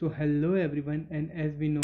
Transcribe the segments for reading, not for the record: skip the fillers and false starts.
So hello everyone, and as we know,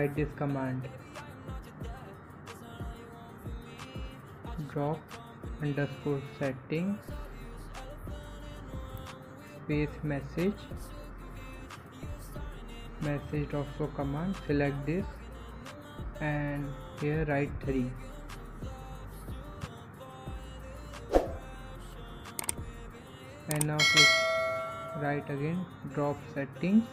write this command: drop underscore settings space message also command, select this and here write 3. And now click write again drop settings,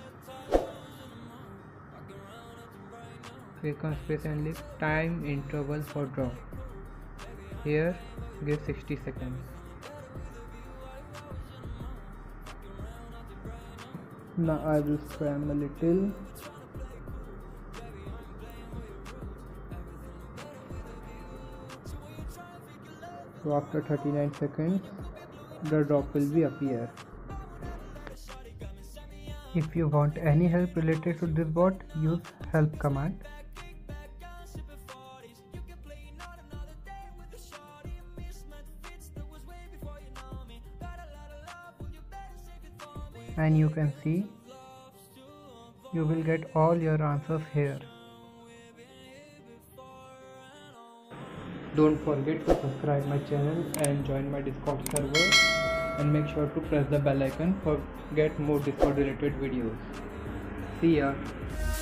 click on space and list time interval for drop. Here give 60 seconds. Now I will spam a little. So after 39 seconds the drop will be appear. If you want any help related to this bot, use help command. And you can see you will get all your answers here. Don't forget to subscribe my channel and join my Discord server, and make sure to press the bell icon for get more Discord related videos. See ya.